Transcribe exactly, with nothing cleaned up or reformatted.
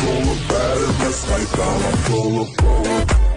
full of badass, night down, I'm full of gold.